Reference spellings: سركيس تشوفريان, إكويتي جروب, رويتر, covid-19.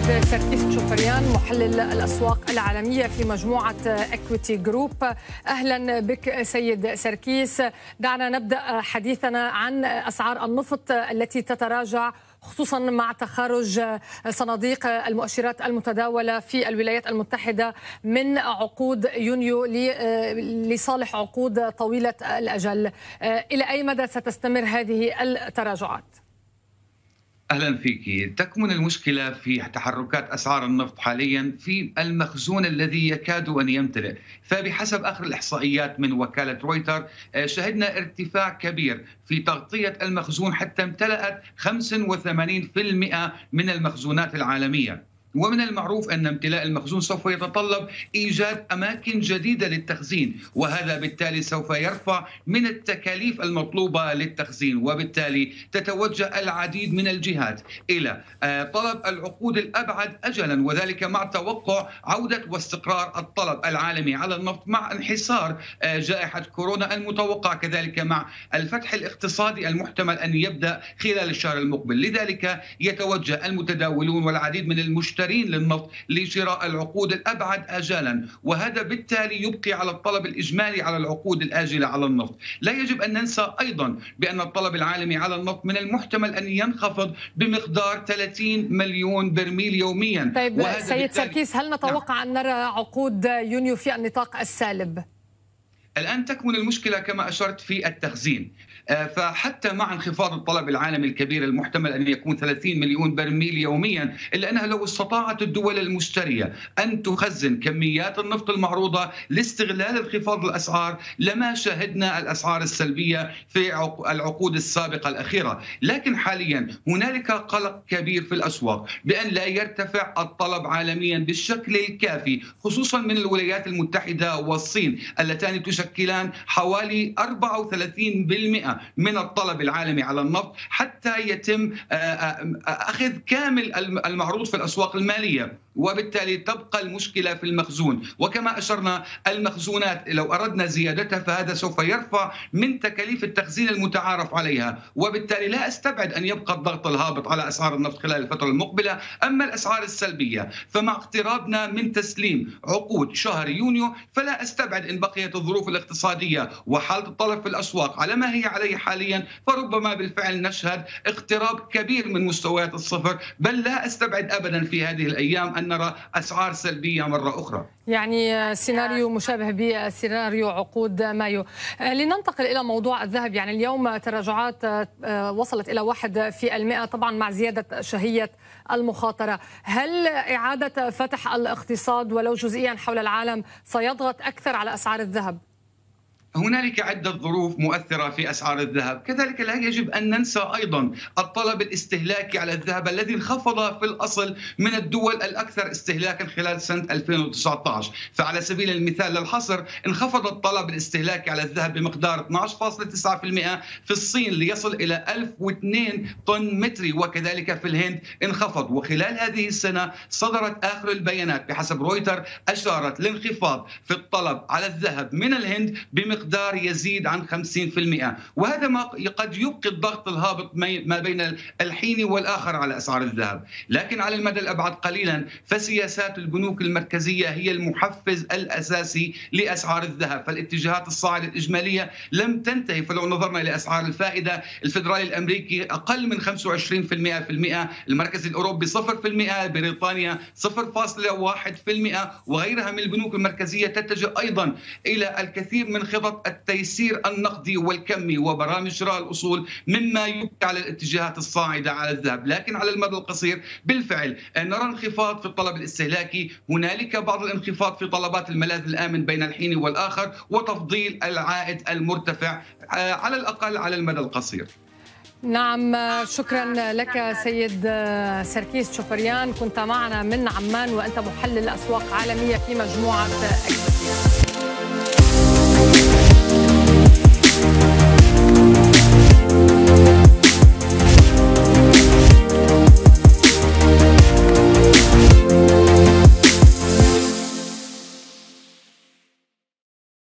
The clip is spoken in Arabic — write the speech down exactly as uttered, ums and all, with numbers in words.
السيد سركيس تشوفريان محلل الأسواق العالمية في مجموعة إكويتي جروب. أهلا بك سيد سركيس. دعنا نبدأ حديثنا عن أسعار النفط التي تتراجع خصوصا مع تخرج صناديق المؤشرات المتداولة في الولايات المتحدة من عقود يونيو لصالح عقود طويلة الأجل. إلى أي مدى ستستمر هذه التراجعات؟ أهلا فيك. تكمن المشكلة في تحركات أسعار النفط حاليا في المخزون الذي يكاد أن يمتلئ، فبحسب آخر الإحصائيات من وكالة رويتر شهدنا ارتفاع كبير في تغطية المخزون حتى امتلأت خمسة وثمانين بالمئة من المخزونات العالمية. ومن المعروف أن امتلاء المخزون سوف يتطلب إيجاد أماكن جديدة للتخزين، وهذا بالتالي سوف يرفع من التكاليف المطلوبة للتخزين، وبالتالي تتوجه العديد من الجهات إلى طلب العقود الأبعد أجلا، وذلك مع توقع عودة واستقرار الطلب العالمي على النفط مع انحسار جائحة كورونا المتوقع، كذلك مع الفتح الاقتصادي المحتمل أن يبدأ خلال الشهر المقبل. لذلك يتوجه المتداولون والعديد من المشترين للنفط لشراء العقود الأبعد آجالا، وهذا بالتالي يبقي على الطلب الإجمالي على العقود الآجلة على النفط. لا يجب أن ننسى أيضا بأن الطلب العالمي على النفط من المحتمل أن ينخفض بمقدار ثلاثين مليون برميل يوميا. طيب سيد سركيس، هل نتوقع أن نرى عقود يونيو في النطاق السالب؟ الآن تكمن المشكلة كما أشرت في التخزين، فحتى مع انخفاض الطلب العالمي الكبير المحتمل أن يكون ثلاثين مليون برميل يوميا، إلا أنها لو استطاعت الدول المشترية أن تخزن كميات النفط المعروضة لاستغلال انخفاض الأسعار لما شاهدنا الأسعار السلبية في العقود السابقة الأخيرة. لكن حاليا هنالك قلق كبير في الأسواق بأن لا يرتفع الطلب عالميا بالشكل الكافي، خصوصا من الولايات المتحدة والصين اللتان تشكل يشكلان حوالي أربعة وثلاثين بالمئة من الطلب العالمي على النفط حتى يتم أخذ كامل المعروض في الأسواق المالية، وبالتالي تبقى المشكلة في المخزون. وكما أشرنا المخزونات لو أردنا زيادتها فهذا سوف يرفع من تكاليف التخزين المتعارف عليها، وبالتالي لا أستبعد أن يبقى الضغط الهابط على أسعار النفط خلال الفترة المقبلة. أما الأسعار السلبية فمع اقترابنا من تسليم عقود شهر يونيو فلا أستبعد إن بقيت الظروف الاقتصادية وحالة الطلب في الأسواق على ما هي عليه حاليا فربما بالفعل نشهد اقتراب كبير من مستويات الصفر، بل لا أستبعد أبدا في هذه الأيام أن نرى أسعار سلبية مرة أخرى. يعني سيناريو مشابه بسيناريو عقود مايو. لننتقل إلى موضوع الذهب. يعني اليوم تراجعات وصلت إلى واحد في المئة طبعا مع زيادة شهية المخاطرة. هل إعادة فتح الاقتصاد ولو جزئيا حول العالم سيضغط أكثر على أسعار الذهب؟ هنالك عدة ظروف مؤثرة في أسعار الذهب. كذلك لا يجب أن ننسى أيضا الطلب الاستهلاكي على الذهب الذي انخفض في الأصل من الدول الأكثر استهلاكا خلال سنة ألفين وتسعة عشر. فعلى سبيل المثال للحصر انخفض الطلب الاستهلاكي على الذهب بمقدار اثني عشر فاصلة تسعة بالمئة في الصين ليصل إلى ألف واثنين طن متري، وكذلك في الهند انخفض. وخلال هذه السنة صدرت آخر البيانات بحسب رويتر أشارت لانخفاض في الطلب على الذهب من الهند بمقدار مقدار يزيد عن خمسين بالمئة، وهذا ما قد يبقي الضغط الهابط ما بين الحين والآخر على أسعار الذهب. لكن على المدى الأبعد قليلا فسياسات البنوك المركزية هي المحفز الأساسي لأسعار الذهب، فالاتجاهات الصاعدة الإجمالية لم تنتهي. فلو نظرنا إلى أسعار الفائدة الفيدرالي الأمريكي أقل من خمسة وعشرين بالمئة، المركز الأوروبي صفر بالمئة، بريطانيا صفر فاصلة واحد بالمئة، وغيرها من البنوك المركزية تتجه أيضا إلى الكثير من خطط التيسير النقدي والكمي وبرامج شراء الأصول، مما يبقي على الاتجاهات الصاعدة على الذهب. لكن على المدى القصير بالفعل نرى انخفاض في الطلب الاستهلاكي، هنالك بعض الانخفاض في طلبات الملاذ الآمن بين الحين والآخر، وتفضيل العائد المرتفع على الأقل على المدى القصير. نعم، شكرا لك سيد سركيس تشوفريان، كنت معنا من عمان وأنت محلل أسواق عالمية في مجموعة أكبر.